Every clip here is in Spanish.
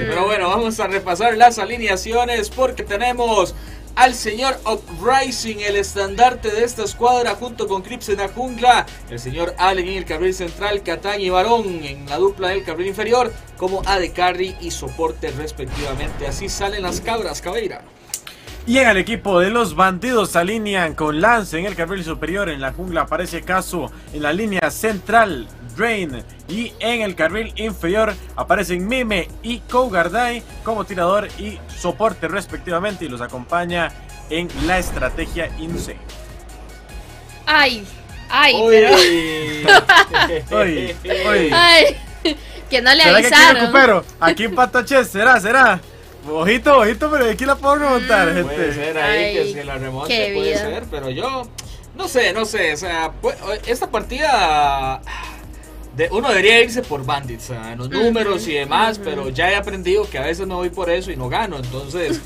Pero bueno, vamos a repasar las alineaciones porque tenemos al señor Uprising, el estandarte de esta escuadra, junto con Crips en la jungla, el señor Allen en el carril central, Catán y Barón en la dupla del carril inferior, como AD Carry y soporte respectivamente. Así salen las cabras, Cabeira. Y en el equipo de los bandidos se alinean con Lance en el carril superior, en la jungla aparece Kazu, en la línea central Drain, y en el carril inferior aparecen Mime y Kogardai como tirador y soporte respectivamente, y los acompaña en la estrategia INSE. Que no le avisaron. Que aquí en Patoches, será. Ojito, ojito, pero aquí la puedo remontar, gente. Puede ser ahí que se la remonte, puede ser, pero yo no sé, o sea, esta partida uno debería irse por Bandits, en los números y demás, pero ya he aprendido que a veces no voy por eso y no gano, entonces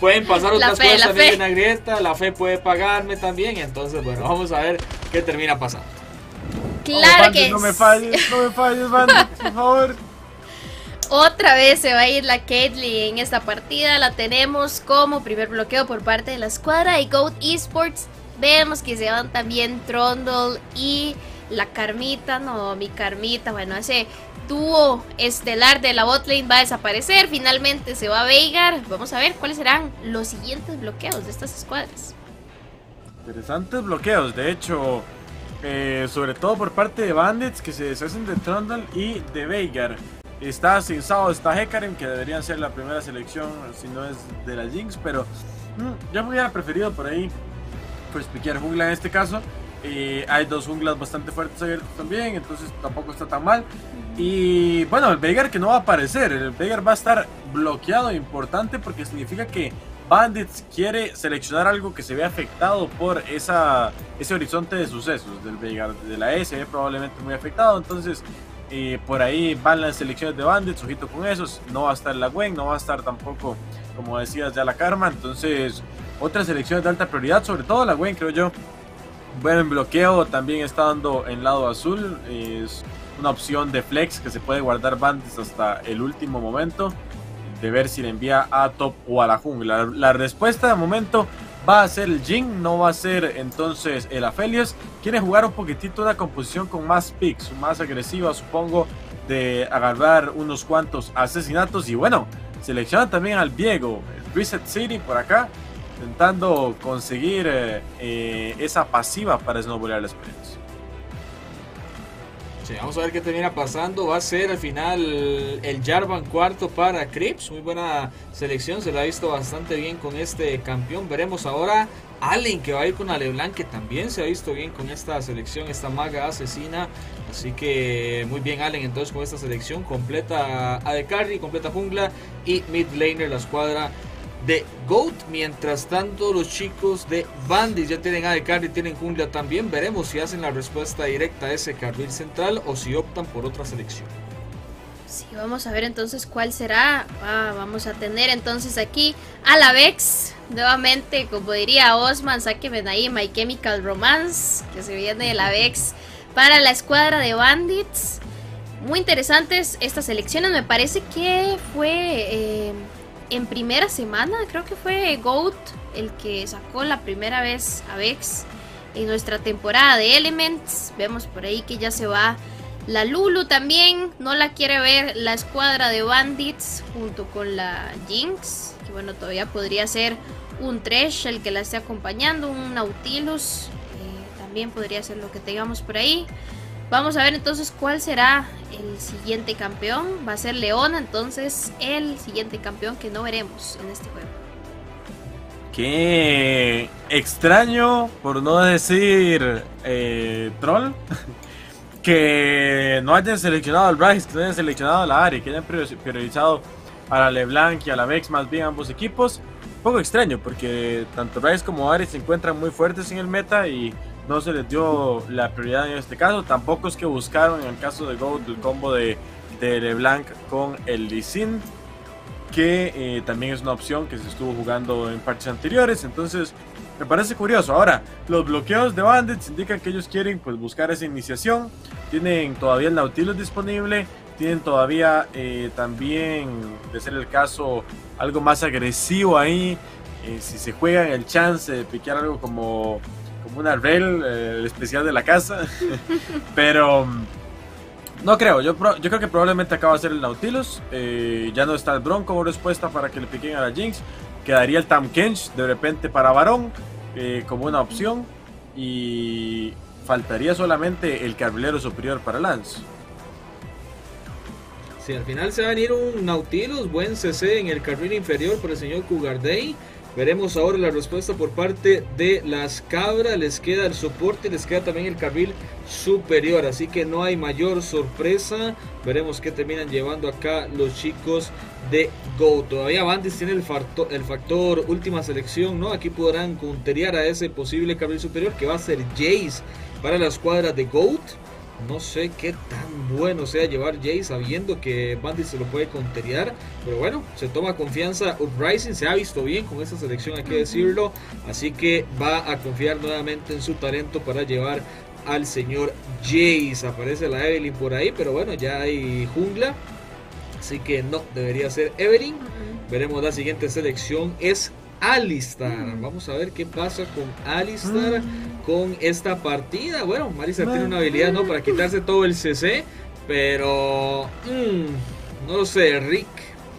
pueden pasar otras cosas también en la grieta, la fe puede pagarme también, entonces bueno, vamos a ver qué termina pasando. Claro, Bandits, que no me falles, Bandits, por favor. Otra vez se va a ir la Caitlyn en esta partida, la tenemos como primer bloqueo por parte de la escuadra y Goat Esports. Vemos que se van también Trundle y la Carmita, bueno, ese dúo estelar de la botlane va a desaparecer, finalmente se va a Veigar. Vamos a ver cuáles serán los siguientes bloqueos de estas escuadras. Interesantes bloqueos, de hecho, sobre todo por parte de Bandits que se deshacen de Trundle y de Veigar. Está Sinsao, está Hecarim, que deberían ser la primera selección, si no es de la Jinx, pero yo me hubiera preferido por ahí, pues, piquear jungla en este caso. Hay dos junglas bastante fuertes abiertos también, entonces tampoco está tan mal. Y bueno, el Veigar que no va a aparecer, el Veigar va a estar bloqueado, importante, porque significa que Bandits quiere seleccionar algo que se ve afectado por ese horizonte de sucesos del Veigar, de la E, se ve probablemente muy afectado, entonces... por ahí van las selecciones de Bandits, ojito con esos, no va a estar la Gwen, no va a estar tampoco, como decías, ya la Karma, entonces otras selecciones de alta prioridad, sobre todo la Gwen, creo yo. Bueno, en bloqueo también está dando en lado azul, es una opción de flex que se puede guardar Bandits hasta el último momento, de ver si le envía a top o a la jungla. La respuesta de momento va a ser el Jhin, no va a ser entonces el Aphelios. Quiere jugar un poquitito una composición con más picks, más agresiva, supongo, de agarrar unos cuantos asesinatos. Y bueno, selecciona también al Viego, el Reset City por acá, intentando conseguir esa pasiva para snowballar las peleas. Sí, vamos a ver qué termina pasando. Va a ser al final el Jarvan cuarto para Crips. Muy buena selección, se la ha visto bastante bien con este campeón. Veremos ahora Allen, que va a ir con Aleblanc, que también se ha visto bien con esta selección, esta maga asesina. Así que muy bien Allen entonces con esta selección. Completa AD Carry, completa jungla y mid laner la escuadra de Goat. Mientras tanto los chicos de Bandits ya tienen AD Carry, tienen jungla también. Veremos si hacen la respuesta directa a ese carril central o si optan por otra selección. Sí, vamos a ver entonces cuál será. Vamos a tener entonces aquí a la Vex, nuevamente, como diría Osman, sáquenme ahí My Chemical Romance, que se viene de la Vex para la escuadra de Bandits. Muy interesantes estas selecciones, me parece que fue... en primera semana, creo que fue Goat el que sacó la primera vez a Vex en nuestra temporada de Elements. Vemos por ahí que ya se va la Lulu también. No la quiere ver la escuadra de Bandits junto con la Jinx. Que bueno, todavía podría ser un Thresh el que la esté acompañando, un Nautilus. También podría ser lo que tengamos por ahí. Vamos a ver entonces cuál será el siguiente campeón. Va a ser Leona entonces el siguiente campeón que no veremos en este juego. Qué extraño, por no decir troll, que no hayan seleccionado al Bryce, que no hayan seleccionado a la Ari, que hayan priorizado a la LeBlanc y a la Vex, más bien ambos equipos. Un poco extraño porque tanto Bryce como Ari se encuentran muy fuertes en el meta y... no se les dio la prioridad en este caso. Tampoco es que buscaron en el caso de Goat el combo de LeBlanc con el Lee Sin, que también es una opción que se estuvo jugando en parches anteriores. Entonces me parece curioso. Ahora, los bloqueos de Bandits indican que ellos quieren, pues, buscar esa iniciación. Tienen todavía el Nautilus disponible, tienen todavía también, de ser el caso, algo más agresivo ahí. Si se juegan el chance de piquear algo como una rail, el especial de la casa. Pero no creo, yo creo que probablemente acaba de ser el Nautilus. Ya no está el Bronco como respuesta para que le piquen a la Jinx. Quedaría el Tahm Kench de repente para Barón como una opción. Y faltaría solamente el Carrilero Superior para Lance. Sí, al final se va a venir un Nautilus, buen CC en el carril inferior por el señor Cougarday. Veremos ahora la respuesta por parte de las cabras. Les queda el soporte, les queda también el carril superior, así que no hay mayor sorpresa. Veremos qué terminan llevando acá los chicos de Go. Todavía Bandits tiene el factor última selección, ¿no? Aquí podrán counterear a ese posible carril superior que va a ser Jace para la escuadra de Goat. No sé qué tan bueno sea llevar Jace sabiendo que Bandit se lo puede conterear, pero bueno, se toma confianza. Uprising se ha visto bien con esta selección, hay que decirlo, así que va a confiar nuevamente en su talento para llevar al señor Jace. Aparece la Evelynn por ahí, pero bueno, ya hay jungla, así que no, debería ser Evelynn. Veremos la siguiente selección, es Alistar. Vamos a ver qué pasa con Alistar con esta partida. Bueno, Alistar tiene una habilidad, ¿no?, para quitarse todo el CC, pero no sé, Rick,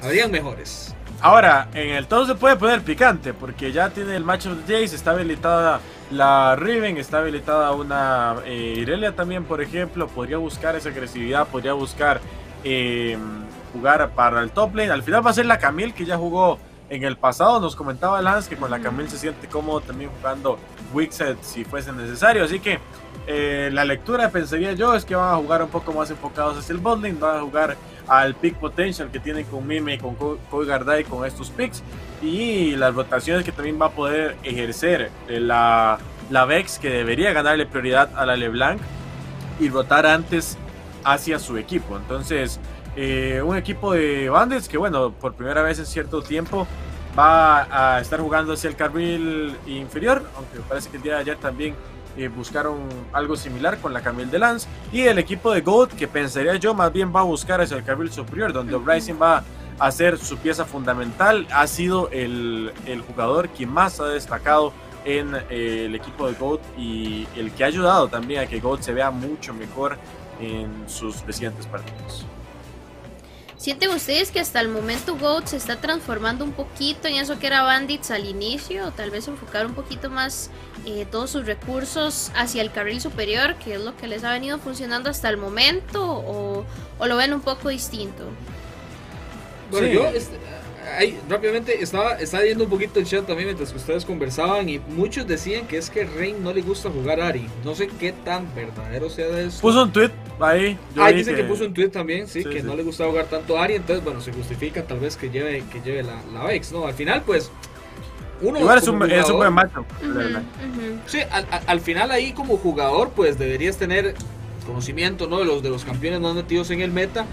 habrían mejores. Ahora, en el todo se puede poner picante, porque ya tiene el matchup de Jace, está habilitada la Riven, está habilitada una Irelia también, por ejemplo. Podría buscar esa agresividad, podría buscar jugar para el top lane. Al final va a ser la Camille, que ya jugó en el pasado. Nos comentaba Lance que con la Camille se siente cómodo también jugando Wixet si fuese necesario. Así que la lectura, pensaría yo, es que van a jugar un poco más enfocados hacia el botlane. Van a jugar al pick potential que tienen con Mime, con Cougarday, con estos picks. Y las rotaciones que también va a poder ejercer la Vex, que debería ganarle prioridad a la LeBlanc y rotar antes hacia su equipo. Entonces, un equipo de Bandits que, bueno, por primera vez en cierto tiempo va a estar jugando hacia el carril inferior, aunque parece que el día de ayer también buscaron algo similar con la Camille de Lance. Y el equipo de Goat, que pensaría yo más bien va a buscar hacia el carril superior, donde Uprising va a ser su pieza fundamental. Ha sido el jugador que más ha destacado en el equipo de Goat y el que ha ayudado también a que Goat se vea mucho mejor en sus recientes partidos. ¿Sienten ustedes que hasta el momento Goat se está transformando un poquito en eso que era Bandits al inicio? O tal vez enfocar un poquito más todos sus recursos hacia el carril superior, que es lo que les ha venido funcionando hasta el momento, o lo ven un poco distinto. Bueno, sí. Yo rápidamente estaba viendo un poquito el chat también mientras que ustedes conversaban, y muchos decían que es que Rain no le gusta jugar Ahri. No sé qué tan verdadero sea de eso. Puso un tweet ahí. Ahí dice que puso un tweet también, sí, que no le gusta jugar tanto Ahri. Entonces, bueno, se justifica tal vez que lleve la Vex, ¿no? Al final, pues, uno es un buen macho. Sí, al final ahí como jugador, pues deberías tener conocimiento, ¿no?, de los campeones no metidos en el meta,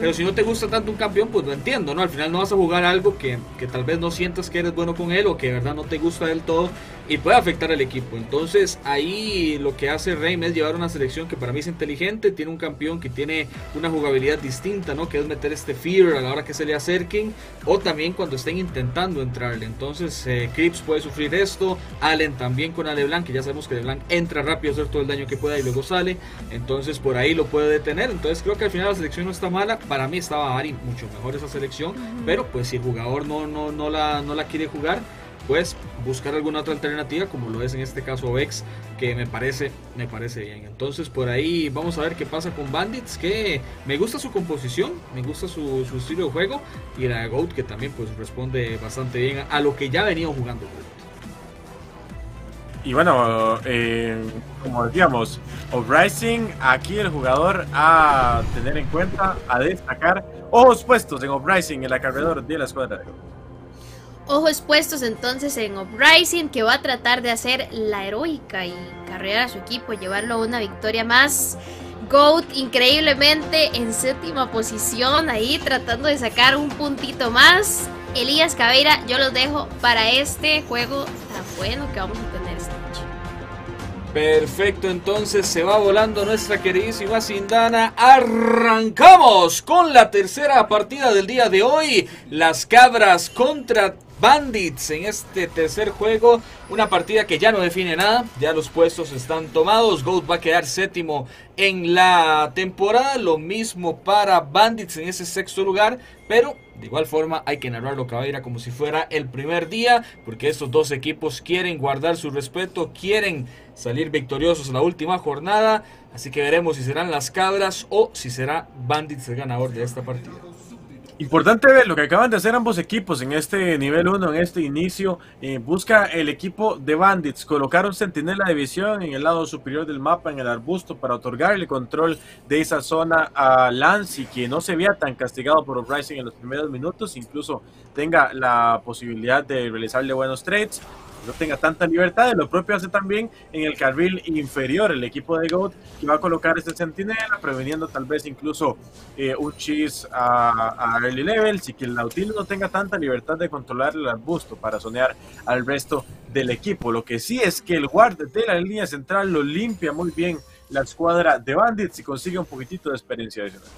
pero si no te gusta tanto un campeón, pues no entiendo, ¿no? Al final no vas a jugar algo que tal vez no sientas que eres bueno con él, o que de verdad no te gusta del todo, y puede afectar al equipo. Entonces ahí lo que hace Reim es llevar una selección que para mí es inteligente, tiene un campeón que tiene una jugabilidad distinta, ¿no?, que es meter este fear a la hora que se le acerquen, o también cuando estén intentando entrarle. Entonces Crips puede sufrir esto, Allen también con a LeBlanc, que ya sabemos que LeBlanc entra rápido a hacer todo el daño que pueda y luego sale, entonces por ahí lo puede detener. Entonces creo que al final la selección no está mala. Para mí estaba Ahri mucho mejor esa selección, pero pues si el jugador no la quiere jugar, pues buscar alguna otra alternativa, como lo es en este caso Vex, que me parece bien. Entonces por ahí vamos a ver qué pasa con Bandits, que me gusta su composición, me gusta su estilo de juego, y la de Goat, que también pues responde bastante bien a lo que ya venía jugando Goat. Y bueno, como decíamos, Uprising, aquí el jugador a tener en cuenta, a destacar. Ojos puestos en Uprising, el acarreador de la escuadra de Goat. Ojos puestos entonces en Uprising, que va a tratar de hacer la heroica y carrear a su equipo, llevarlo a una victoria más. Goat increíblemente en séptima posición, ahí tratando de sacar un puntito más. Elías Caveira, yo los dejo para este juego tan bueno que vamos a tener esta noche. Perfecto, entonces se va volando nuestra queridísima Sindana. Arrancamos con la tercera partida del día de hoy. Las Cabras contra Bandits en este tercer juego. Una partida que ya no define nada. Ya los puestos están tomados. Goat va a quedar séptimo en la temporada. Lo mismo para Bandits en ese sexto lugar. Pero de igual forma hay que narrar lo que va a ir como si fuera el primer día, porque estos dos equipos quieren guardar su respeto, quieren salir victoriosos en la última jornada. Así que veremos si serán las Cabras o si será Bandits el ganador de esta partida. Importante ver lo que acaban de hacer ambos equipos en este nivel 1, en este inicio. Busca el equipo de Bandits colocar un centinela de visión en el lado superior del mapa, en el arbusto, para otorgarle control de esa zona a Lancy, que no se vea tan castigado por Uprising en los primeros minutos, incluso tenga la posibilidad de realizarle buenos trades, no tenga tanta libertad. Lo propio hace también en el carril inferior el equipo de Goat, que va a colocar este centinela, preveniendo tal vez incluso un cheese a early levels, y que el Nautilus no tenga tanta libertad de controlar el arbusto para zonear al resto del equipo. Lo que sí es que el guard de la línea central lo limpia muy bien la escuadra de Bandits y consigue un poquitito de experiencia adicional.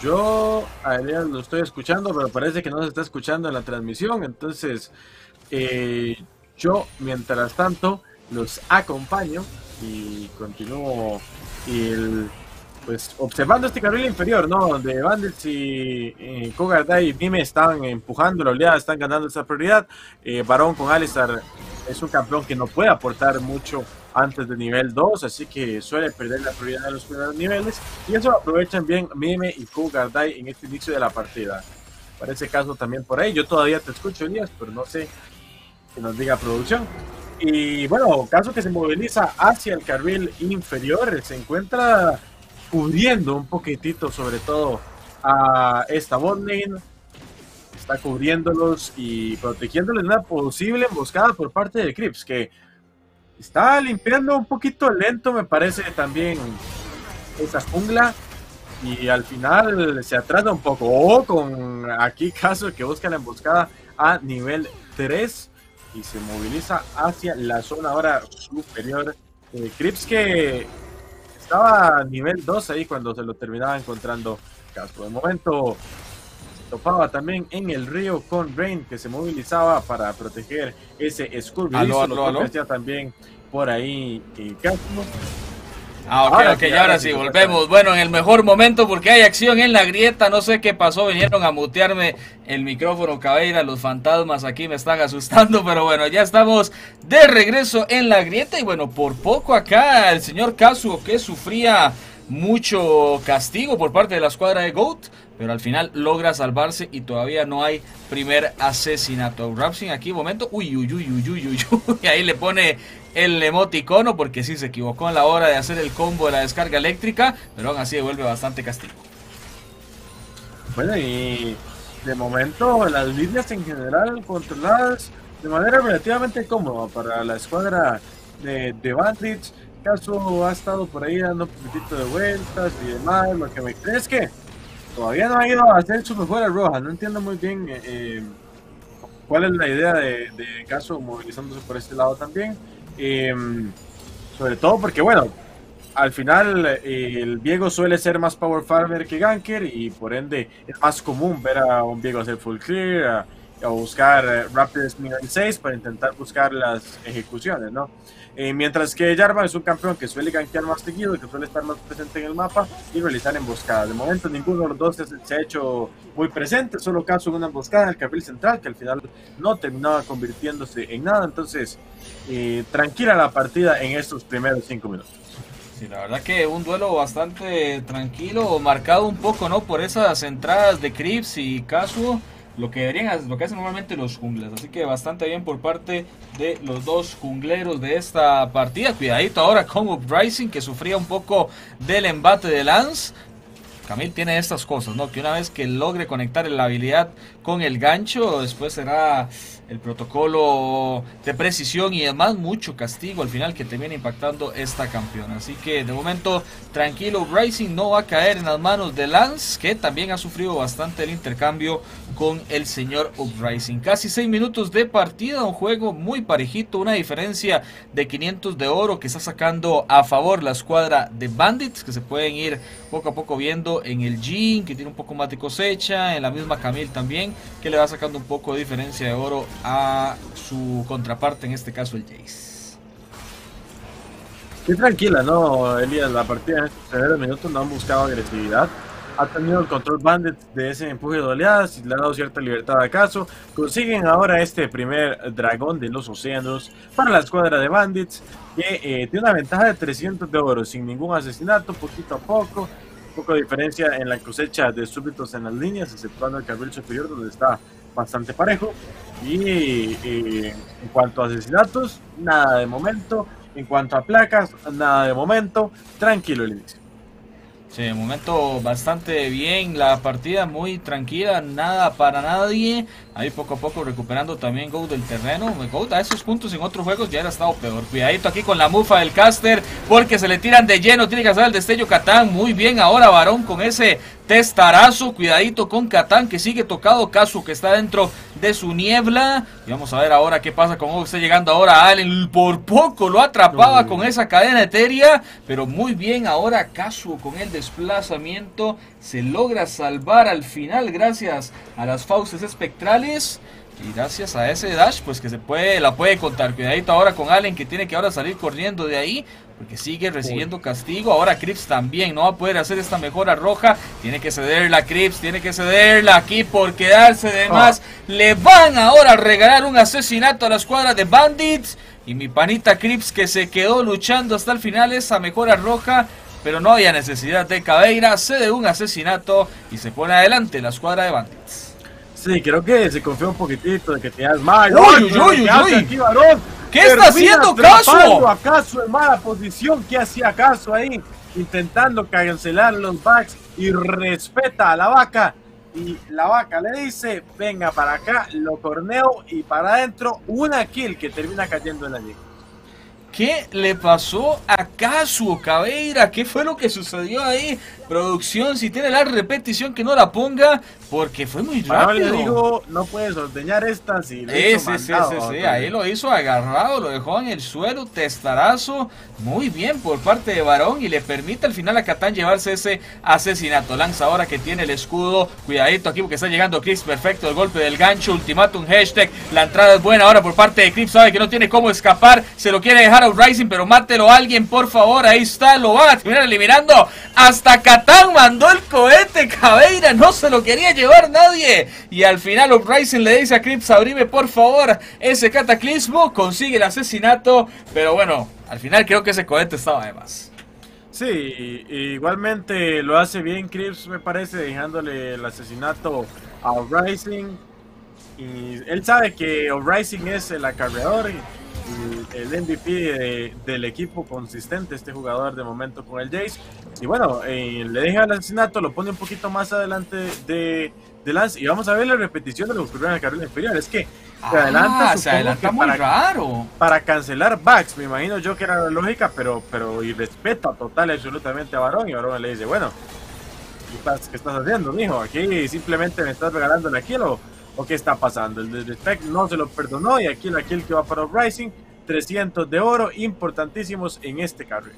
Yo a él lo estoy escuchando, pero parece que no se está escuchando en la transmisión. Entonces, yo mientras tanto los acompaño y continúo pues observando este carril inferior, ¿no? Donde Bandits y Kogardai y Mime están empujando la oleada, están ganando esa prioridad. Barón con Alistar es un campeón que no puede aportar mucho antes de nivel 2, así que suele perder la prioridad de los primeros niveles, y eso aprovechan bien Mime y Kogardai en este inicio de la partida. Parece caso también por ahí. Yo todavía te escucho, Elías, pero no sé que nos diga producción. Y bueno, caso que se moviliza hacia el carril inferior, se encuentra cubriendo un poquitito sobre todo a esta botlane, está cubriéndolos y protegiéndoles una posible emboscada por parte de Crips, que está limpiando un poquito lento, me parece, también esa jungla, y al final se atrasa un poco. Con aquí caso que busca la emboscada a nivel 3 y se moviliza hacia la zona ahora superior. Crips, que estaba a nivel 2 ahí cuando se lo terminaba encontrando Casco. De momento se topaba también en el río con Rain, que se movilizaba para proteger ese Scurvy. Lo que también por ahí Casco. Ahora sí, volvemos. Bueno, en el mejor momento, porque hay acción en la grieta. No sé qué pasó, vinieron a mutearme el micrófono, Cabeira. Los fantasmas aquí me están asustando, pero bueno, ya estamos de regreso en la grieta. Y bueno, por poco acá el señor Kazuo, que sufría mucho castigo por parte de la escuadra de Goat, pero al final logra salvarse y todavía no hay primer asesinato. Rapsin aquí, momento, y ahí le pone el emoticono, porque sí se equivocó en la hora de hacer el combo de la descarga eléctrica, pero aún así devuelve bastante castigo. Bueno, y de momento las líneas en general controladas de manera relativamente cómoda para la escuadra de Bandits. Caso ha estado por ahí dando un poquitito de vueltas y demás. Lo que me cree es que todavía no ha ido a hacer su mejora roja. No entiendo muy bien cuál es la idea de Caso movilizándose por este lado también. Sobre todo porque, bueno, al final el Viego suele ser más power farmer que ganker, y por ende es más común ver a un Viego hacer full clear o buscar Rapid nivel 6 para intentar buscar las ejecuciones, ¿no? Mientras que Jarvan es un campeón que suele gankear más seguido, que suele estar más presente en el mapa y realizar emboscadas. De momento ninguno de los dos se ha hecho muy presente, solo caso una emboscada en el carril central, que al final no terminaba convirtiéndose en nada. Entonces, tranquila la partida en estos primeros 5 minutos. Sí, la verdad que un duelo bastante tranquilo, marcado un poco, ¿no?, por esas entradas de Crips y Kazuo, lo que hacen normalmente los junglas. Así que bastante bien por parte de los dos jungleros de esta partida. Cuidadito ahora con Uprising, que sufría un poco del embate de Lance. Camille tiene estas cosas, ¿no? Que una vez que logre conectar la habilidad con el gancho, después será el protocolo de precisión y además mucho castigo al final que termina impactando esta campeona. Así que de momento tranquilo, Rising no va a caer en las manos de Lance, que también ha sufrido bastante el intercambio con el señor Uprising. Casi 6 minutos de partida, un juego muy parejito, una diferencia de 500 de oro que está sacando a favor la escuadra de Bandits, que se pueden ir poco a poco viendo en el Jean, que tiene un poco más de cosecha, en la misma Camille también, que le va sacando un poco de diferencia de oro a su contraparte, en este caso el Jace. Qué tranquila, ¿no, Elías? La partida en estos primeros minutos no han buscado agresividad. Ha tenido el control Bandits de ese empuje de oleadas y le ha dado cierta libertad a Akaso. Consiguen ahora este primer dragón de los océanos para la escuadra de Bandits, que tiene una ventaja de 300 de oro sin ningún asesinato, poquito a poco. Poco de diferencia en la cosecha de súbditos en las líneas, exceptuando el carril superior donde está bastante parejo. Y en cuanto a asesinatos, nada de momento. En cuanto a placas, nada de momento. Tranquilo el inicio. Sí, de momento bastante bien. La partida muy tranquila, nada para nadie. Ahí poco a poco recuperando también Goat del terreno. Goat a esos puntos en otros juegos ya era estado peor. Cuidadito aquí con la mufa del caster, porque se le tiran de lleno. Tiene que hacer el destello Catán. Muy bien ahora Varón con ese testarazo. Cuidadito con Catán, que sigue tocado. Kazu, que está dentro de su niebla. Y vamos a ver ahora qué pasa con Goat. Está llegando ahora Allen. Por poco lo atrapaba con esa cadena etérea. Pero muy bien ahora Kazu con el desplazamiento, se logra salvar al final gracias a las fauces espectrales y gracias a ese dash, pues que la puede contar. Cuidadito ahora con Allen, que tiene que ahora salir corriendo de ahí porque sigue recibiendo castigo. Ahora Crips también no va a poder hacer esta mejora roja. Tiene que cederla Crips, tiene que cederla aquí por quedarse de más. Le van ahora a regalar un asesinato a la escuadra de Bandits y mi panita Crips, que se quedó luchando hasta el final esa mejora roja. Pero no había necesidad de Caveira, cede un asesinato y se pone adelante la escuadra de Bandits. Sí, creo que se confió un poquitito de que tenías mal. ¡Uy! ¿Qué está haciendo Kazu? ¿Acaso en mala posición? ¿Qué hacía Kazu ahí? Intentando cancelar los backs y respeta a la vaca. Y la vaca le dice, venga para acá, lo corneo y para adentro. Una kill que termina cayendo en la liga. ¿Qué le pasó a Kazu Caveira? ¿Qué fue lo que sucedió ahí? Producción, si tiene la repetición que no la ponga, porque fue muy rápido. Le digo, no puedes ordeñar estas y le hizo mandado. Ahí lo hizo agarrado, lo dejó en el suelo, testarazo. Muy bien por parte de Varón y le permite al final a Catán llevarse ese asesinato. Lanza ahora que tiene el escudo. Cuidadito aquí porque está llegando Crips, perfecto el golpe del gancho, ultimatum, hashtag. La entrada es buena ahora por parte de Crips, sabe que no tiene cómo escapar, se lo quiere dejar Uprising, pero mátelo a alguien, por favor. Ahí está, lo van a terminar eliminando. Hasta Catán mandó el cohete. Caveira no se lo quería llevar nadie. Y al final Uprising le dice a Crips, abrime por favor ese cataclismo. Consigue el asesinato, pero bueno, al final creo que ese cohete estaba de más. Sí, igualmente lo hace bien Crips, me parece, dejándole el asesinato a Uprising. Y él sabe que Uprising es el acarreador, el MVP del equipo consistente, este jugador de momento con el Jace. Y bueno, le deja el asesinato, lo pone un poquito más adelante de Lance. Y vamos a ver la repetición de lo que ocurrió en el carril inferior. Es que se adelanta muy raro. Para cancelar backs, me imagino yo que era la lógica, pero irrespeta total y absolutamente a Varón. Y Varón le dice, bueno, ¿qué estás haciendo, mijo? Aquí simplemente me estás regalando la kill o qué está pasando. El disrespect no se lo perdonó y aquí la kill que va para Uprising, 300 de oro importantísimos en este carril.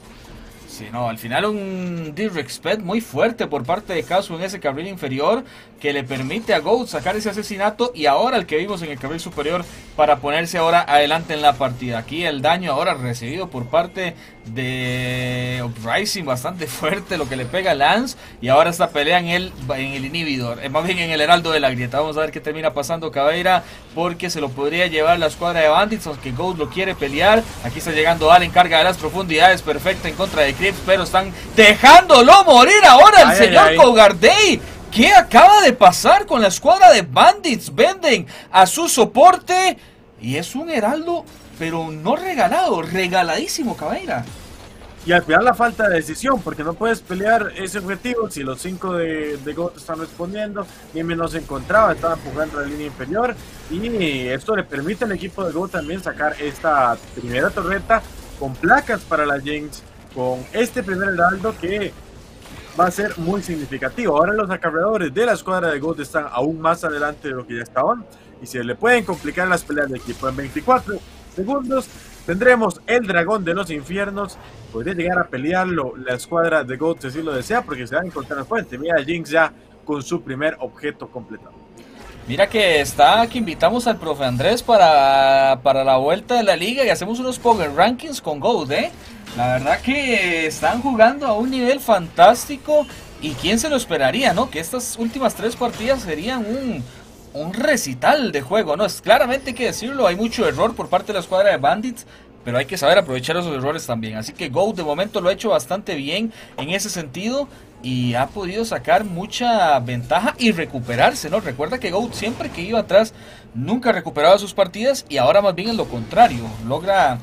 Sí, no, al final un disrespect muy fuerte por parte de Kazu en ese carril inferior que le permite a Goat sacar ese asesinato y ahora el que vimos en el carril superior para ponerse ahora adelante en la partida. Aquí el daño ahora recibido por parte de Uprising, bastante fuerte lo que le pega a Lance y ahora esta pelea en el inhibidor, más bien en el heraldo de la grieta. Vamos a ver qué termina pasando Caveira, porque se lo podría llevar la escuadra de Bandits, aunque Goat lo quiere pelear. Aquí está llegando Allen, carga de las profundidades, perfecta en contra de Chris, pero están dejándolo morir ahora el señor Cogardey. ¿Qué acaba de pasar con la escuadra de Bandits? Venden a su soporte y es un heraldo, pero no regalado, regaladísimo Caveira. Y al final la falta de decisión, porque no puedes pelear ese objetivo si los 5 de Goto están respondiendo. Nieme no se encontraba, estaba empujando la línea inferior, y esto le permite al equipo de Goto también sacar esta primera torreta con placas para la Jinx, con este primer heraldo que va a ser muy significativo. Ahora los acarreadores de la escuadra de Goto están aún más adelante de lo que ya estaban, y se le pueden complicar las peleas de equipo. En 24 segundos tendremos el dragón de los infiernos. Podría llegar a pelearlo la escuadra de Goat si lo desea, porque se va a encontrar en fuente. Mira a Jinx ya con su primer objeto completado. Mira que está aquí, invitamos al profe Andrés para la vuelta de la liga y hacemos unos Power Rankings con Goat, ¿eh? La verdad que están jugando a un nivel fantástico y quién se lo esperaría, ¿no? Que estas últimas 3 partidas serían un recital de juego, ¿no? Es, claramente hay que decirlo, hay mucho error por parte de la escuadra de Bandits, pero hay que saber aprovechar esos errores también. Así que Go de momento lo ha hecho bastante bien en ese sentido y ha podido sacar mucha ventaja y recuperarse, ¿no? Recuerda que Go siempre que iba atrás nunca recuperaba sus partidas y ahora más bien es lo contrario. Logra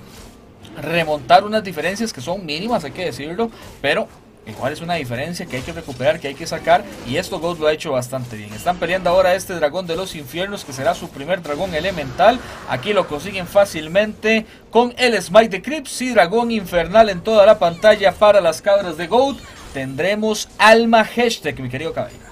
remontar unas diferencias que son mínimas, hay que decirlo, pero igual es una diferencia que hay que recuperar, que hay que sacar, y esto Goat lo ha hecho bastante bien. Están peleando ahora este dragón de los infiernos, que será su primer dragón elemental. Aquí lo consiguen fácilmente con el Smite de Crips y dragón infernal en toda la pantalla para las cabras de Goat. Tendremos Alma Hashtag, mi querido Cabrera.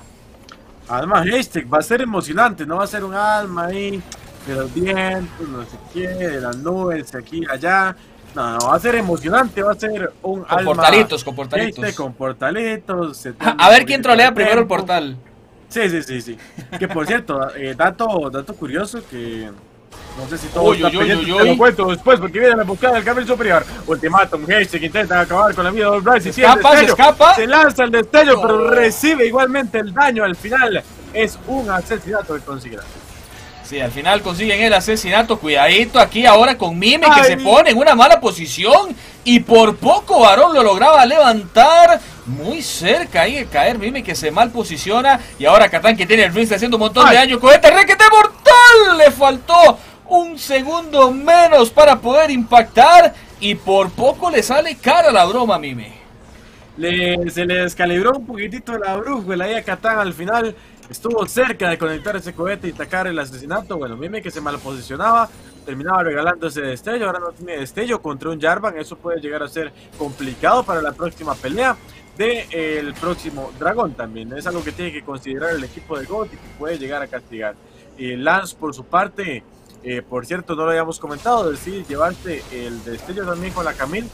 Alma Hashtag va a ser emocionante, no va a ser un alma ahí de los vientos, no sé qué, de las nubes, aquí, allá. No, va a ser emocionante, va a ser un alma. Con portalitos, con portalitos. Con portalitos. A ver quién trolea primero el portal. Sí. Que por cierto, dato curioso que no sé si todo lo cuento después, porque viene la emboscada del Camel Superior. Ultimatum, Hashtag, intenta acabar con la vida de All Bright. Se escapa. Se lanza el destello, pero recibe igualmente el daño. Al final es un asesinato que conseguirá. Sí, al final consiguen el asesinato. Cuidadito aquí ahora con Mime, que se pone en una mala posición. Y por poco Varón lo lograba levantar. Muy cerca ahí de caer Mime, que se mal posiciona. Y ahora Catán, que tiene el Rift haciendo un montón de daño. Cohete requete mortal. Le faltó un segundo menos para poder impactar. Y por poco le sale cara la broma a Mime. Se le descalibró un poquitito la brújula ahí a Catán al final. Estuvo cerca de conectar ese cohete y atacar el asesinato. Bueno, Mime, que se mal posicionaba, terminaba regalando ese destello. Ahora no tiene destello contra un Jarvan. Eso puede llegar a ser complicado para la próxima pelea del próximo dragón también. Es algo que tiene que considerar el equipo de GOAT y que puede llegar a castigar. Lance, por su parte, por cierto, no lo habíamos comentado, decide llevarse el destello también con la Camille,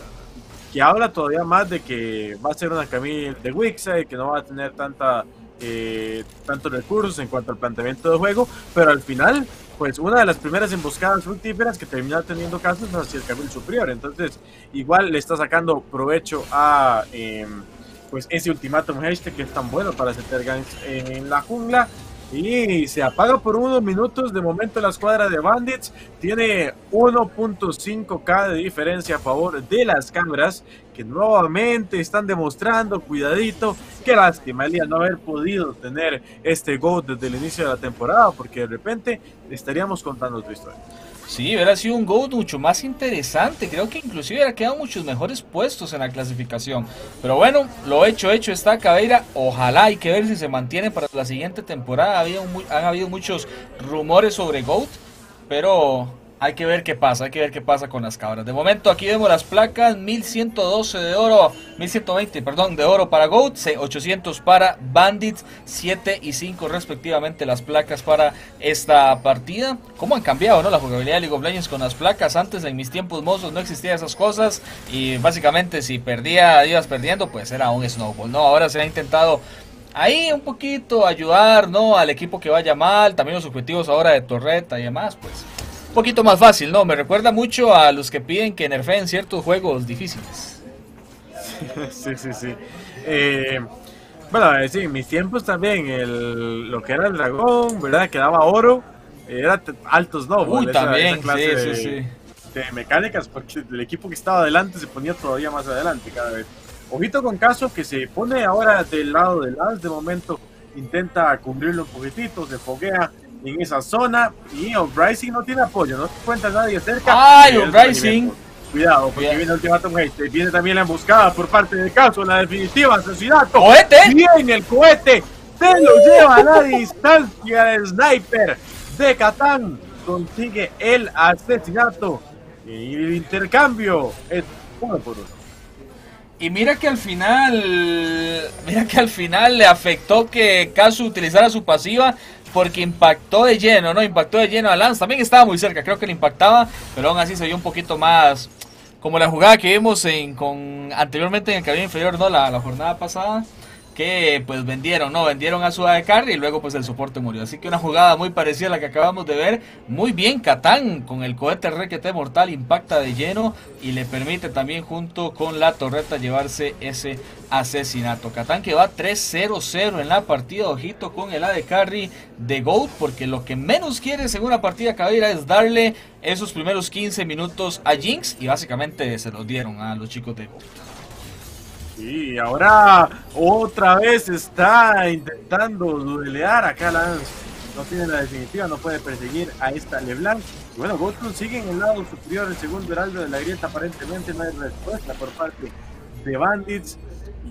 que habla todavía más de que va a ser una Camille de Wixside, que no va a tener tantos recursos en cuanto al planteamiento de juego, pero al final, pues una de las primeras emboscadas fructíferas que termina teniendo casos hacia el Camel Superior. Entonces, igual le está sacando provecho a pues ese Ultimatum Hashtag que es tan bueno para setear ganks en la jungla. Y se apaga por unos minutos. De momento la escuadra de Bandits tiene 1.5k de diferencia a favor de las cámaras, que nuevamente están demostrando, cuidadito, qué lástima, Elías, no haber podido tener este GOAT desde el inicio de la temporada, porque de repente estaríamos contando tu historia. Sí, hubiera sido un GOAT mucho más interesante, creo que inclusive hubiera quedado muchos mejores puestos en la clasificación. Pero bueno, lo hecho está, Caveira. Ojalá, hay que ver si se mantiene para la siguiente temporada. Han habido muchos rumores sobre GOAT, pero hay que ver qué pasa, hay que ver qué pasa con las cabras. De momento aquí vemos las placas, 1112 de oro, 1120, perdón, de oro para GOAT, 800 para Bandits, 7 y 5 respectivamente las placas para esta partida. ¿Cómo han cambiado, no? La jugabilidad de League of Legends con las placas. Antes, en mis tiempos mozos, no existían esas cosas y básicamente si ibas perdiendo, pues era un snowball, ¿no? Ahora se ha intentado ahí un poquito ayudar, ¿no?, al equipo que vaya mal, también los objetivos ahora de torreta y demás, pues poquito más fácil, ¿no? Me recuerda mucho a los que piden que nerfeen ciertos juegos difíciles. Sí. Bueno, sí, en mis tiempos también, lo que era el dragón, ¿verdad? Que daba oro, era altos snowball. También, esa clase de mecánicas, porque el equipo que estaba adelante se ponía todavía más adelante cada vez. Ojito con Caso, que se pone ahora del lado de Lance. De momento intenta cubrirlo un poquitito, se foguea en esa zona, y Uprising no tiene apoyo, no cuenta nadie cerca. ¡Ay, Uprising! Cuidado, porque viene el ultimátum este. Viene también la emboscada por parte de Caso, la definitiva, asesinato. ¡Cohete! Viene el cohete. Se lo lleva a la distancia el sniper de Catán. Consigue el asesinato. Y el intercambio es uno por uno. Y mira que al final le afectó que Kazu utilizara su pasiva, porque impactó de lleno, ¿no? Impactó de lleno a Lance, también estaba muy cerca, creo que le impactaba, pero aún así se vio un poquito más como la jugada que vimos anteriormente en el cabello inferior, ¿no? La jornada pasada, que pues vendieron a su AD Carry y luego pues el soporte murió. Así que una jugada muy parecida a la que acabamos de ver. Muy bien Catán con el cohete requete mortal, impacta de lleno y le permite también junto con la torreta llevarse ese asesinato. Catán que va 3-0-0 en la partida, ojito con el AD Carry de Goat, porque lo que menos quiere según la partida Caveira es darle esos primeros 15 minutos a Jinx, y básicamente se los dieron a los chicos de Goat. Y ahora otra vez está intentando duelear acá Lance. No tiene la definitiva, no puede perseguir a esta LeBlanc. Y bueno, Goku sigue en el lado superior, el segundo heraldo de la grieta. Aparentemente no hay respuesta por parte de Bandits.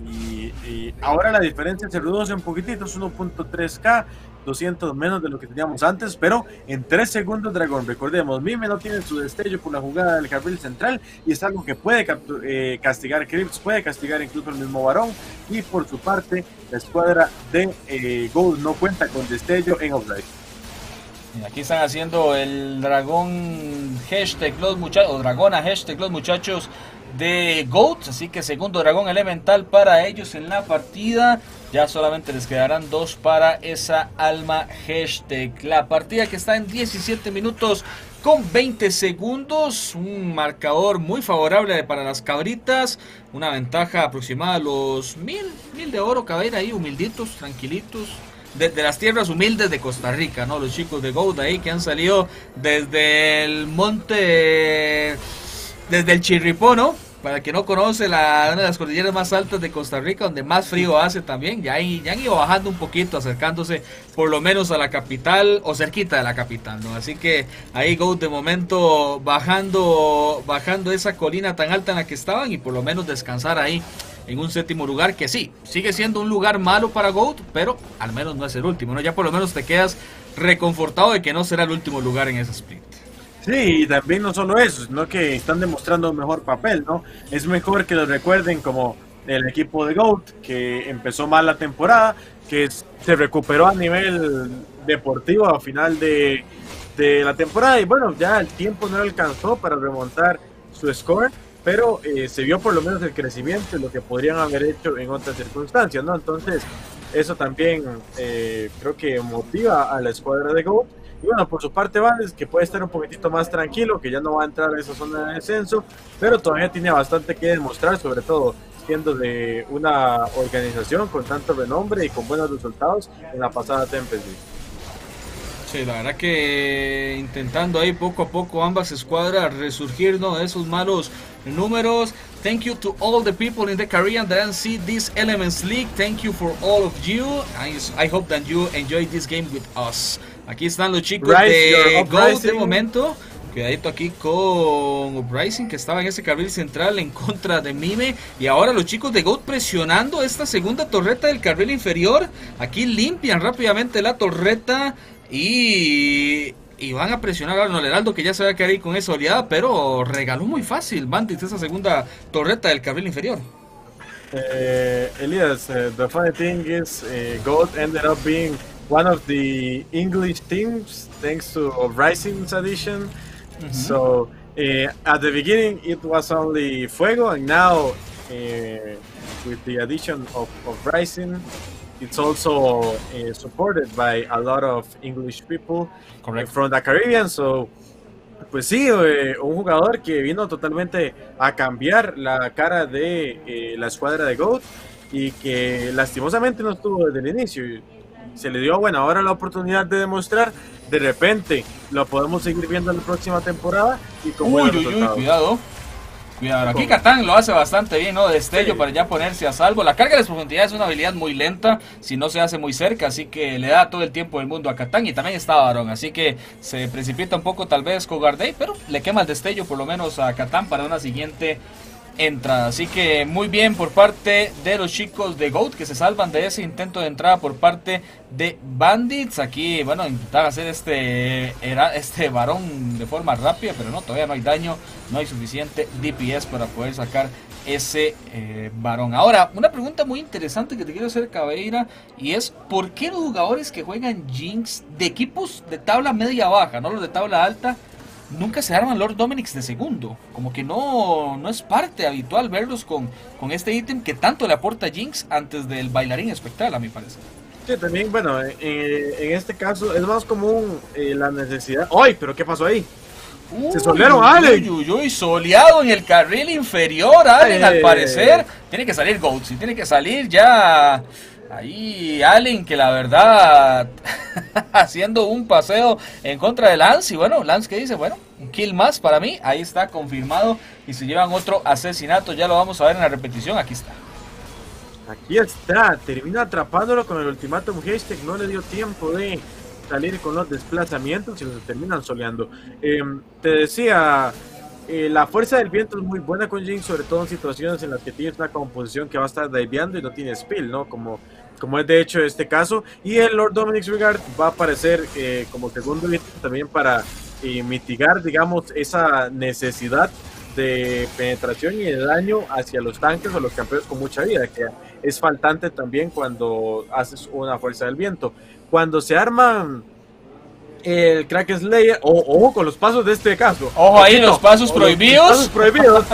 Y ahora la diferencia se reduce un poquitito, es 1.3k. 200 menos de lo que teníamos antes, pero en 3 segundos Dragón. Recordemos, Mime no tiene su destello por la jugada del carril central, y es algo que puede castigar Crips, puede castigar incluso el mismo Varón, y por su parte la escuadra de Gold no cuenta con destello en offside. Aquí están haciendo el dragón hashtag los muchachos, o dragona hashtag los muchachos de Goat, así que segundo dragón elemental para ellos en la partida. Ya solamente les quedarán 2 para esa alma hashtag. La partida que está en 17 minutos con 20 segundos, un marcador muy favorable para las cabritas, una ventaja aproximada a los 1000 de oro. Caber ahí humilditos, tranquilitos, desde las tierras humildes de Costa Rica, ¿no? Los chicos de Goat ahí que han salido desde el monte, desde el Chirripó, ¿no? Para el que no conoce, una de las cordilleras más altas de Costa Rica, donde más frío hace también. Ya han ido bajando un poquito, acercándose por lo menos a la capital, o cerquita de la capital, ¿no? Así que ahí Go de momento bajando esa colina tan alta en la que estaban, y por lo menos descansar ahí en un 7º lugar, que sí, sigue siendo un lugar malo para Goat, pero al menos no es el último, ¿no? Ya por lo menos te quedas reconfortado de que no será el último lugar en ese split. Sí, y también no solo eso, sino que están demostrando un mejor papel, ¿no? Es mejor que los recuerden como el equipo de Goat, que empezó mal la temporada, que se recuperó a nivel deportivo a final de la temporada, y bueno, ya el tiempo no alcanzó para remontar su score, pero se vio por lo menos el crecimiento, lo que podrían haber hecho en otras circunstancias, ¿no? Entonces, eso también creo que motiva a la escuadra de Goat. Y bueno, por su parte Vales, que puede estar un poquitito más tranquilo, que ya no va a entrar a esa zona de descenso, pero todavía tiene bastante que demostrar, sobre todo siendo de una organización con tanto renombre y con buenos resultados en la pasada Tempest. Sí, la verdad que intentando ahí poco a poco ambas escuadras resurgir, ¿no?, de esos malos números. Thank you to all the people in the Caribbean that see this Elements League. Thank you for all of you. I hope that you enjoy this game with us. Aquí están los chicos de Goat de momento. Cuidadito aquí con Uprising, que estaba en ese carril central en contra de Mime. Y ahora los chicos de Goat presionando esta segunda torreta del carril inferior. Aquí limpian rápidamente la torreta y van a presionar a Don Heraldo, que ya se va a caer con esa oleada, pero regaló muy fácil Bandits esa segunda torreta del carril inferior. Elias, the funny thing is Goat ended up being one of the English teams thanks to Uprising's addition. So at the beginning it was only Fuego, and now with the addition of Uprising, it's also supported by a lot of English people from the Caribbean. So, pues sí, un jugador que vino totalmente a cambiar la cara de la escuadra de Goat, y que lastimosamente no estuvo desde el inicio. Se le dio, bueno, ahora la oportunidad de demostrar. De repente, lo podemos seguir viendo en la próxima temporada. Y con buenos resultados. Cuidado. Cuidado, aquí Catán lo hace bastante bien, ¿no? Destello para ya ponerse a salvo. La carga de las profundidades es una habilidad muy lenta si no se hace muy cerca, así que le da todo el tiempo del mundo a Catán. Y también está Barón, así que se precipita un poco tal vez Cougarday, pero le quema el destello por lo menos a Catán para una siguiente entrada. Así que muy bien por parte de los chicos de Goat, que se salvan de ese intento de entrada por parte de Bandits. Aquí, bueno, intentaban hacer este varón de forma rápida, pero no, todavía no hay daño, no hay suficiente DPS para poder sacar ese varón. Ahora, una pregunta muy interesante que te quiero hacer, Caveira, y es ¿por qué los jugadores que juegan Jinx de equipos de tabla media baja, no los de tabla alta, nunca se arman Lord Dominix de segundo? Como que no es parte habitual verlos con este ítem que tanto le aporta Jinx antes del bailarín espectral, a mi parecer. Sí, también, bueno, en este caso es más común la necesidad... ¡Ay! ¿Pero qué pasó ahí? ¡Se solearon, Allen! ¡Uy, soleado en el carril inferior, Allen! Al parecer tiene que salir Goats, y tiene que salir ya... Ahí Allen, que la verdad haciendo un paseo en contra de Lance. Y bueno, Lance que dice, bueno, un kill más para mí. Ahí está confirmado y se llevan otro asesinato. Ya lo vamos a ver en la repetición. Aquí está. Aquí está. Termina atrapándolo con el ultimátum hashtag. No le dio tiempo de salir con los desplazamientos y los terminan soleando. Te decía... la fuerza del viento es muy buena con Jinx, sobre todo en situaciones en las que tienes una composición que va a estar diveando y no tiene spill, ¿no? Como es de hecho este caso. Y el Lord Dominix Regard va a aparecer como segundo ítem también para mitigar, digamos, esa necesidad de penetración y de daño hacia los tanques o los campeones con mucha vida, que es faltante también cuando haces una fuerza del viento. Cuando se arman... el Crack Slayer, ojo con los pasos de este caso. Ojo ahí, los pasos prohibidos. Los pasos prohibidos.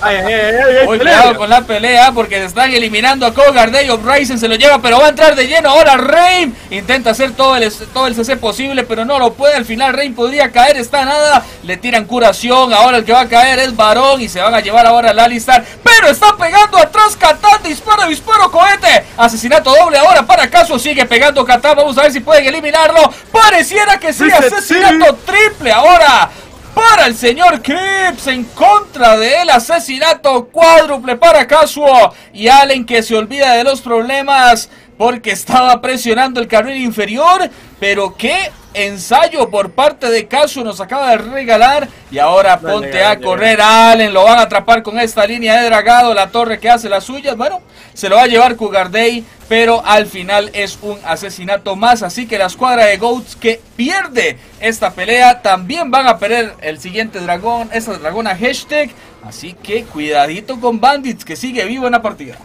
Ay, cuidado con la pelea porque se están eliminando a Cougarday. Uprising se lo lleva, pero va a entrar de lleno ahora Reign. Intenta hacer todo el CC posible, pero no lo puede. Al final Reign podría caer, está nada. Le tiran curación, ahora el que va a caer es Varón y se van a llevar ahora al Alistar. Pero está pegando atrás Catán, disparo, cohete. Asesinato doble ahora para Caso, sigue pegando Catán. Vamos a ver si pueden eliminarlo. Pareciera que sí, asesinato triple ahora para el señor Crips en contra del asesinato cuádruple para Casuo. Y Allen que se olvida de los problemas porque estaba presionando el carril inferior, pero qué ensayo por parte de Casuo nos acaba de regalar. Y ahora ponte a correr a Allen, lo van a atrapar con esta línea de dragado, la torre que hace las suyas, bueno, se lo va a llevar Cougarday, pero al final es un asesinato más, así que la escuadra de Goats que pierde esta pelea, también van a perder el siguiente dragón, esta dragona hashtag, así que cuidadito con Bandits que sigue vivo en la partida.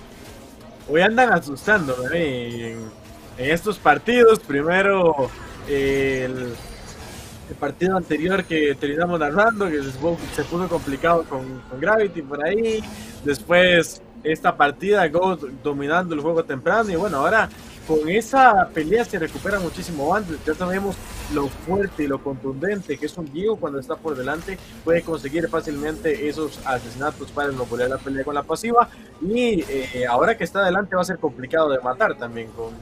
Hoy andan asustando, en estos partidos, primero el partido anterior que terminamos narrando, que se puso complicado con Gravity por ahí, después... esta partida, Goat dominando el juego temprano, y bueno, ahora con esa pelea se recupera muchísimo Bandits. Ya sabemos lo fuerte y lo contundente que es un Diego cuando está por delante, puede conseguir fácilmente esos asesinatos para no poner la pelea con la pasiva, y ahora que está adelante va a ser complicado de matar también con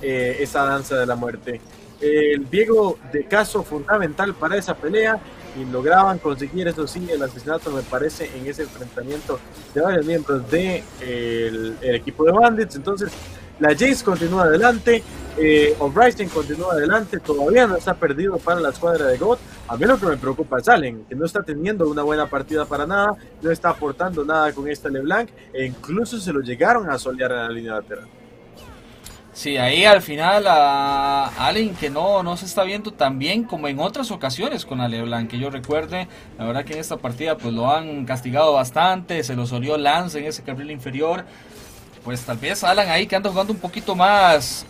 esa danza de la muerte. El Diego de Caso fundamental para esa pelea, y lograban conseguir, eso sí, el asesinato me parece en ese enfrentamiento de varios miembros del el equipo de Bandits. Entonces la Jace continúa adelante, O'Brien continúa adelante, todavía no está perdido para la escuadra de Goat. A mí lo que me preocupa es Allen, que no está teniendo una buena partida para nada, no está aportando nada con esta LeBlanc, e incluso se lo llegaron a solear en la línea lateral. Sí, ahí al final a Allen que no se está viendo tan bien como en otras ocasiones con la LeBlanc, que yo recuerde. La verdad que en esta partida pues lo han castigado bastante, se lo solió Lance en ese carril inferior. Pues tal vez Allen ahí que anda jugando un poquito más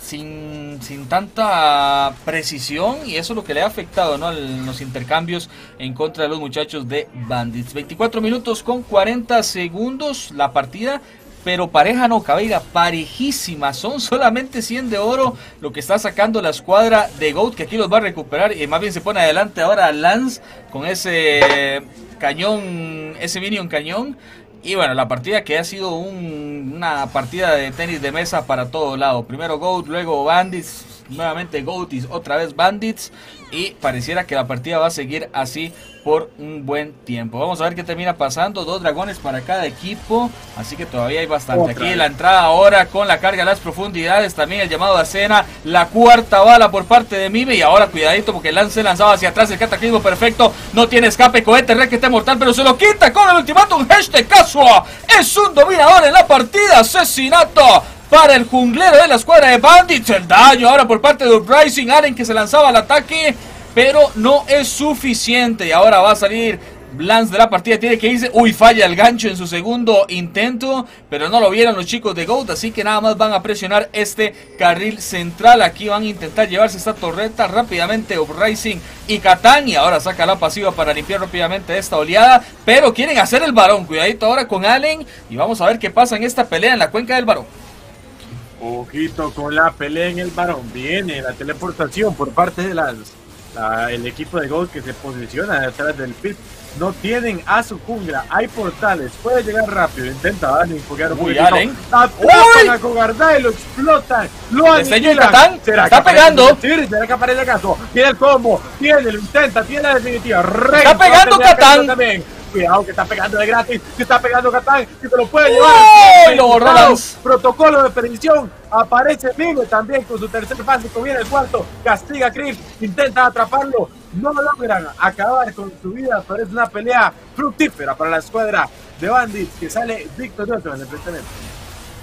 sin tanta precisión, y eso es lo que le ha afectado, ¿no?, los intercambios en contra de los muchachos de Bandits. 24 minutos con 40 segundos la partida. Pero pareja no, Caveira, parejísima. Son solamente 100 de oro lo que está sacando la escuadra de Goat, que aquí los va a recuperar. Y más bien se pone adelante ahora Lance con ese cañón, ese minion cañón. Y bueno, la partida que ha sido una partida de tenis de mesa para todo lado. Primero Goat, luego Bandits. nuevamente Goatees, otra vez Bandits, y pareciera que la partida va a seguir así por un buen tiempo. Vamos a ver qué termina pasando. 2 dragones para cada equipo, así que todavía hay bastante. Aquí la entrada ahora con la carga a las profundidades, también el llamado a escena, la cuarta bala por parte de Mime, y ahora cuidadito porque Lance lanzaba hacia atrás, el cataclismo perfecto, no tiene escape, cohete red que está mortal, pero se lo quita con el ultimátum. Hashtag Casua es un dominador en la partida, asesinato para el junglero de la escuadra de Bandits. El daño ahora por parte de Uprising, Aren que se lanzaba al ataque, pero no es suficiente. Y ahora va a salir Lance de la partida, tiene que irse. Uy, falla el gancho en su segundo intento, pero no lo vieron los chicos de Goat, así que nada más van a presionar este carril central. Aquí van a intentar llevarse esta torreta rápidamente Uprising y Catán, y ahora saca la pasiva para limpiar rápidamente esta oleada, pero quieren hacer el varón. Cuidadito ahora con Allen, y vamos a ver qué pasa en esta pelea en la cuenca del varón. Ojito con la pelea en el varón. Viene la teleportación por parte de el equipo de Gold, que se posiciona detrás del pit. No tienen a su jungla, hay portales, puede llegar rápido, intenta darle enfocar un poquito. Atrapan a Cogarday, lo explotan, lo aniquilan. Está pegando. Será que aparece Caso, tiene el combo, tiene, lo intenta, tiene la definitiva. Está pegando Catán. Cuidado que está pegando de gratis, que está pegando Catán, que se lo puede llevar. Lo borraron. Protocolo de perdición. Aparece Mime también con su tercer básico, viene el cuarto, castiga a Kripp, intenta atraparlo, no lo logran acabar con su vida, pero es una pelea fructífera para la escuadra de Bandits, que sale victorioso en el enfrentamiento.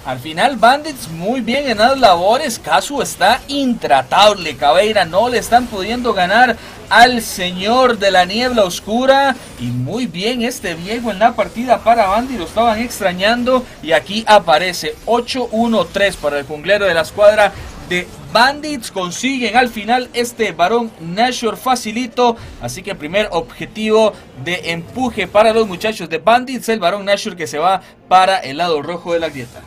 Al final Bandits muy bien en las labores, Casu está intratable, Caveira, no le están pudiendo ganar al señor de la niebla oscura, y muy bien este viejo en la partida para Bandits, lo estaban extrañando, y aquí aparece 8-1-3 para el junglero de la escuadra de Bandits. Consiguen al final este varón Nashor facilito, así que primer objetivo de empuje para los muchachos de Bandits, el varón Nashor que se va para el lado rojo de la grieta.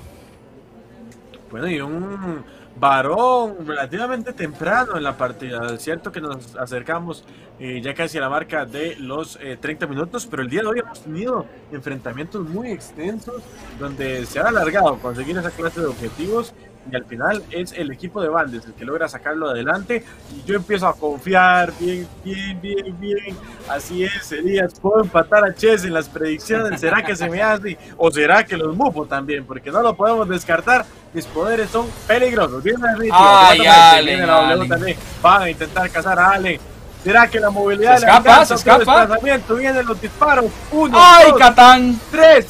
Bueno, y un varón relativamente temprano en la partida. Es cierto que nos acercamos ya casi a la marca de los 30 minutos, pero el día de hoy hemos tenido enfrentamientos muy extensos donde se ha alargado conseguir esa clase de objetivos, y al final es el equipo de Bandits el que logra sacarlo adelante, y yo empiezo a confiar bien. Así es, Elías, puedo empatar a Chess en las predicciones. ¿Será que se me hace? ¿O será que los mupo también? Porque no lo podemos descartar, mis poderes son peligrosos. Viene el ritmo, van a intentar cazar a Allen. ¿Será que la movilidad se escapa? Se escapa. Vienen los disparos. 1, ¡ay, 2, Catán! 3,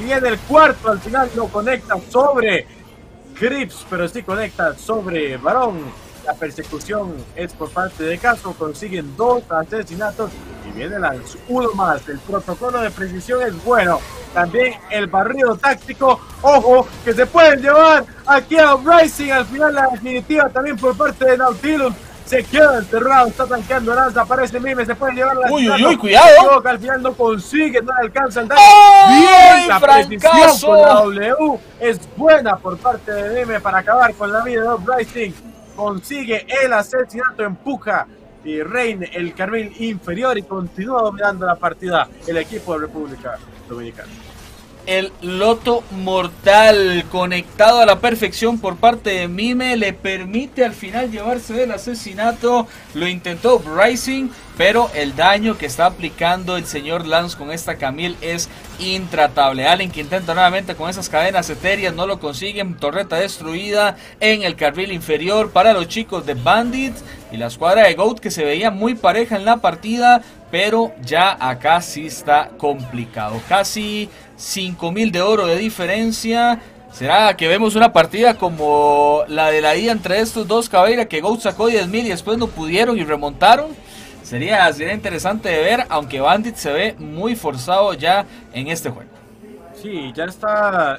y viene el cuarto. Al final lo conecta sobre Grips, pero sí conecta sobre varón. La persecución es por parte de Castro, consiguen 2 asesinatos y viene Lance, 1 más. El protocolo de precisión es bueno, también el barrido táctico. Ojo, que se pueden llevar aquí a Uprising. Al final la definitiva también por parte de Nautilus. Se queda enterrado, está tanqueando Lance, aparece Mime, se puede llevar la... Uy, cuidado. Al final no consigue, no alcanza el daño. Bien, la precisión con la W es buena por parte de Mime para acabar con la vida de Uprising. Consigue el asesinato, empuja y reina el carril inferior y continúa dominando la partida el equipo de República Dominicana. El loto mortal conectado a la perfección por parte de Mime le permite al final llevarse del asesinato. Lo intentó Uprising, pero el daño que está aplicando el señor Lance con esta Camille es intratable. Allen que intenta nuevamente con esas cadenas etéreas, no lo consiguen. Torreta destruida en el carril inferior para los chicos de Bandits, y la escuadra de Goat que se veía muy pareja en la partida, pero ya acá sí está complicado. Casi 5.000 de oro de diferencia. ¿Será que vemos una partida como la de la ida entre estos dos, Caveira, que Goat sacó 10.000 y después no pudieron y remontaron? Sería interesante de ver, aunque Bandit se ve muy forzado ya en este juego. Sí, ya está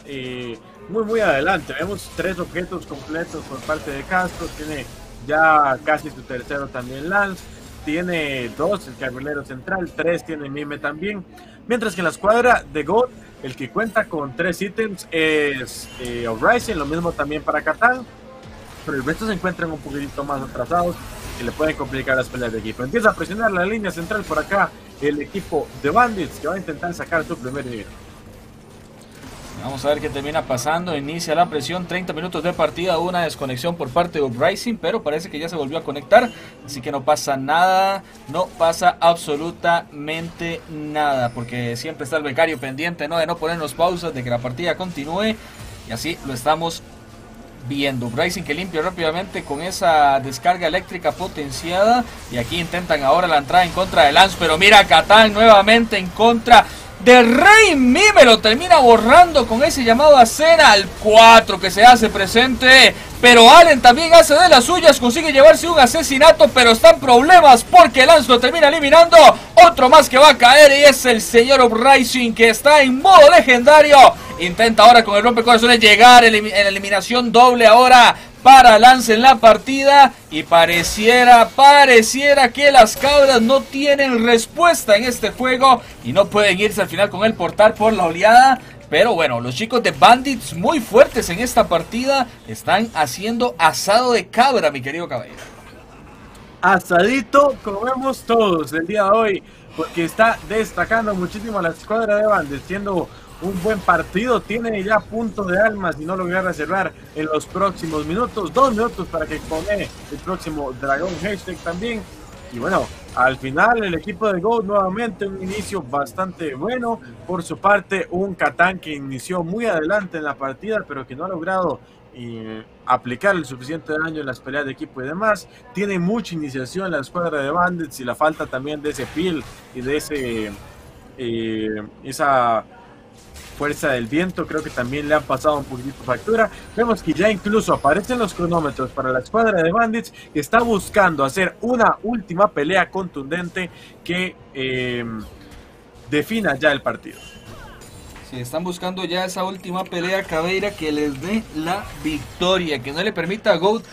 muy adelante. Vemos 3 objetos completos por parte de Castro. Tiene ya casi su tercero también Lance. Tiene 2 el carrilero central, 3 tiene Mime también. Mientras que en la escuadra de Goat, el que cuenta con 3 ítems es Uprising, lo mismo también para Catán, pero el resto se encuentran un poquitito más atrasados y le pueden complicar las peleas de equipo. Empieza a presionar la línea central por acá el equipo de Bandits, que va a intentar sacar su primer nivel. Vamos a ver qué termina pasando. Inicia la presión, 30 minutos de partida, una desconexión por parte de Uprising, pero parece que ya se volvió a conectar, así que no pasa nada, no pasa absolutamente nada, porque siempre está el becario pendiente, ¿no?, de no ponernos pausas, de que la partida continúe, y así lo estamos viendo. Uprising que limpia rápidamente con esa descarga eléctrica potenciada, y aquí intentan ahora la entrada en contra de Lance, pero mira, Catán nuevamente en contra de Rey Mime, lo termina borrando con ese llamado a cena al 4 que se hace presente, pero Allen también hace de las suyas, consigue llevarse un asesinato, pero están problemas porque Lance lo termina eliminando. Otro más que va a caer y es el señor Uprising, que está en modo legendario, intenta ahora con el rompecorazones llegar en eliminación doble ahora para Lance en la partida, y pareciera que las cabras no tienen respuesta en este juego y no pueden irse al final con el portal por la oleada. Pero bueno, los chicos de Bandits muy fuertes en esta partida, están haciendo asado de cabra, mi querido caballero. Asadito comemos todos el día de hoy, porque está destacando muchísimo la escuadra de Bandits, siendo un buen partido, tiene ya puntos de almas y no lo voy a reservar en los próximos minutos, 2 minutos para que expone el próximo Dragón Hashtag también. Y bueno, al final el equipo de Go nuevamente un inicio bastante bueno, por su parte un Catán que inició muy adelante en la partida pero que no ha logrado aplicar el suficiente daño en las peleas de equipo y demás. Tiene mucha iniciación en la escuadra de Bandits y la falta también de ese peel y de ese esa fuerza del viento, creo que también le han pasado un poquitito factura. Vemos que ya incluso aparecen los cronómetros para la escuadra de Bandits, que está buscando hacer una última pelea contundente que defina ya el partido. Sí, están buscando ya esa última pelea, Caveira, que les dé la victoria, que no le permita a Goat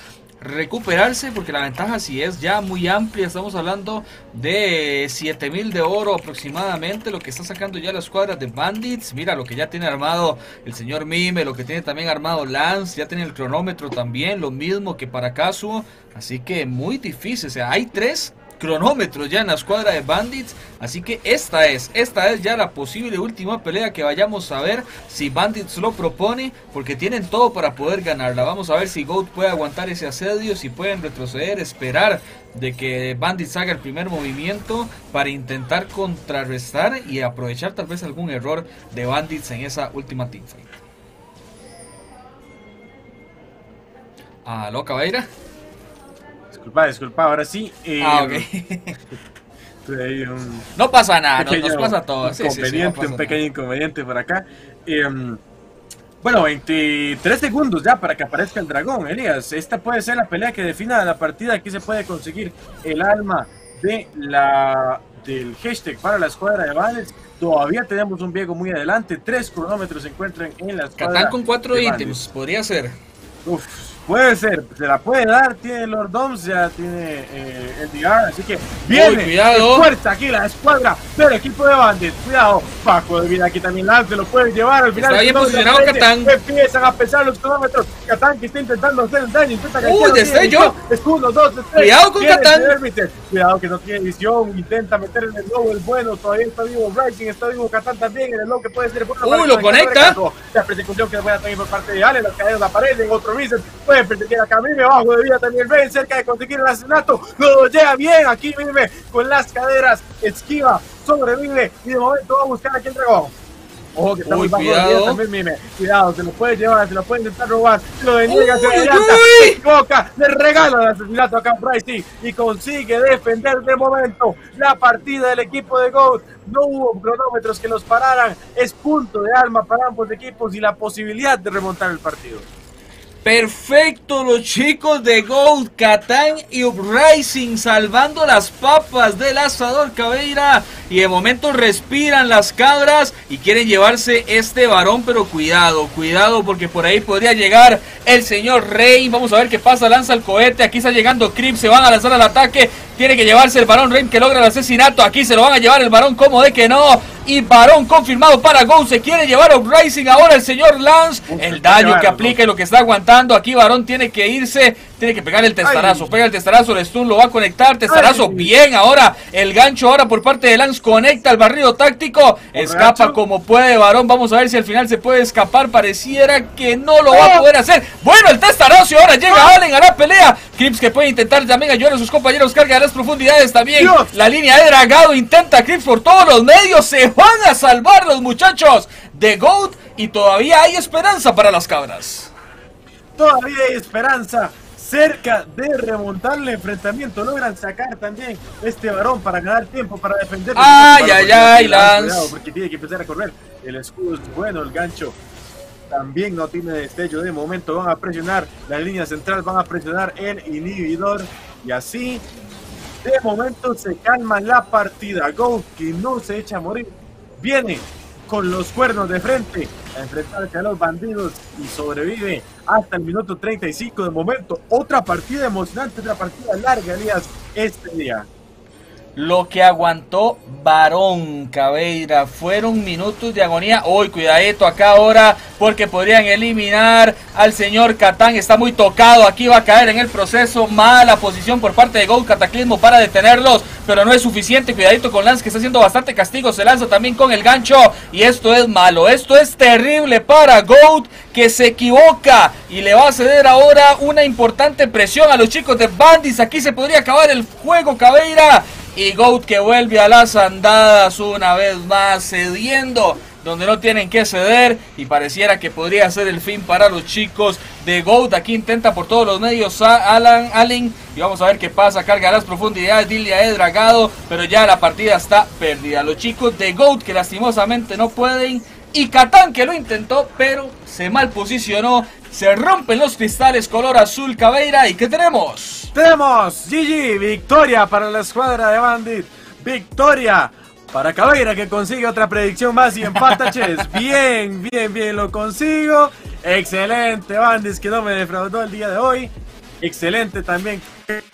recuperarse, porque la ventaja sí es ya muy amplia. Estamos hablando de 7000 de oro aproximadamente, lo que está sacando ya la escuadra de Bandits. Mira lo que ya tiene armado el señor Mime, lo que tiene también armado Lance, ya tiene el cronómetro también, lo mismo que para Kazuo, así que muy difícil. O sea, hay 3 cronómetros ya en la escuadra de Bandits, así que esta es ya la posible última pelea que vayamos a ver, si Bandits lo propone, porque tienen todo para poder ganarla. Vamos a ver si Goat puede aguantar ese asedio, si pueden retroceder, esperar de que Bandits haga el primer movimiento para intentar contrarrestar y aprovechar tal vez algún error de Bandits en esa última teamfight. ¿Aló, Caveira? Disculpa, ahora sí. Okay. No pasa nada, nos pasa a todos. Un pequeño inconveniente por acá. Bueno, 23 segundos ya para que aparezca el dragón, Elías. Esta puede ser la pelea que defina la partida. Aquí se puede conseguir el alma de del hashtag para la escuadra de Bandits. Todavía tenemos un viejo muy adelante. 3 cronómetros se encuentran en la escuadra. Catán con 4 ítems, podría ser. Uf. Puede ser, se la puede dar, tiene Lord Doms, ya tiene LDR, así que viene. Cuidado. Fuerza aquí la escuadra del equipo de Bandits, cuidado, Paco de vida aquí también, Lance lo puede llevar al final. Está bien posicionado Catán. Empiezan a pesar los kilómetros, Catán que está intentando hacer el daño, intenta que desde yo. Escudo, 2, 3. Cuidado con Catán. Cuidado que no tiene visión, intenta meter en el globo el bueno, todavía está vivo Rising, está vivo Catán también, en el lobo que puede ser bueno. Lo conecta. La persecución que voy a tener por parte de Ale, las cadenas aparecen, otro Vincent, queda acá Mime, bajo de vida también Rey, cerca de conseguir el asesinato, no llega bien aquí Mime, con las caderas esquiva, sobrevive y de momento va a buscar aquí el dragón. Ojo que está muy bajo de vida también Mime, cuidado, se lo puede llevar, se lo puede intentar robar, lo deniega, se adelanta, se equivoca, le regala el asesinato acá a Pricey y consigue defender de momento la partida del equipo de Goat. No hubo cronómetros que los pararan, es punto de alma para ambos equipos y la posibilidad de remontar el partido. Perfecto, los chicos de Goat, Catán y Uprising salvando las papas del asador, Caveira. Y de momento respiran las cabras y quieren llevarse este varón, pero cuidado porque por ahí podría llegar el señor Rey. Vamos a ver qué pasa, lanza el cohete, aquí está llegando Crip, se van a lanzar al ataque. Tiene que llevarse el varón Rey que logra el asesinato. Aquí se lo van a llevar el varón, como de que no. Y varón confirmado para Go. Se quiere llevar a Uprising ahora el señor Lance. El daño que aplica y lo que está aguantando. Aquí varón tiene que irse. Tiene que pegar el testarazo. Pega el testarazo, el Stun lo va a conectar. Testarazo, bien ahora. El gancho ahora por parte de Lance. Conecta el barrido táctico. Escapa como puede Varón. Vamos a ver si al final se puede escapar. Pareciera que no lo va a poder hacer. Bueno, el testarazo. Ahora llega Allen a la pelea. Crips que puede intentar también ayudar a sus compañeros. Carga de las profundidades también. La línea de Dragado intenta Crips por todos los medios. Se van a salvar los muchachos de Goat. Y todavía hay esperanza para las cabras. Todavía hay esperanza. Cerca de remontar el enfrentamiento. Logran sacar también este varón para ganar tiempo, para defender. ¡Ay, ay, ay, Lance! Porque tiene que empezar a correr. El escudo es bueno, el gancho también no tiene destello de momento. Van a presionar la línea central, van a presionar el inhibidor. Y así, de momento, se calma la partida. Go, que no se echa a morir. Viene con los cuernos de frente a enfrentarse a los bandidos y sobrevive hasta el minuto 35 de momento. Otra partida emocionante, otra partida larga, Elías, este día. Lo que aguantó Barón Caveira fueron minutos de agonía. Hoy, cuidadito acá ahora, porque podrían eliminar al señor Catán. Está muy tocado, aquí va a caer en el proceso. Mala posición por parte de Go, Cataclismo para detenerlos, pero no es suficiente. Cuidadito con Lance, que está haciendo bastante castigo. Se lanza también con el gancho y esto es malo, esto es terrible para Goat, que se equivoca y le va a ceder ahora una importante presión a los chicos de Bandits. Aquí se podría acabar el juego, Caveira, y Goat que vuelve a las andadas una vez más, cediendo donde no tienen que ceder, y pareciera que podría ser el fin para los chicos de Goat. Aquí intenta por todos los medios Allen, y vamos a ver qué pasa. Carga las profundidades, Dilia de Dragado, pero ya la partida está perdida. Los chicos de Goat que lastimosamente no pueden, y Catán que lo intentó pero se mal posicionó. Se rompen los cristales color azul, Caveira, ¿y qué tenemos? Tenemos GG, victoria para la escuadra de Bandit, victoria para Caveira, que consigue otra predicción más y empata Chess. Bien, bien, bien, lo consigo. Excelente, Bandits, que no me defraudó el día de hoy. Excelente también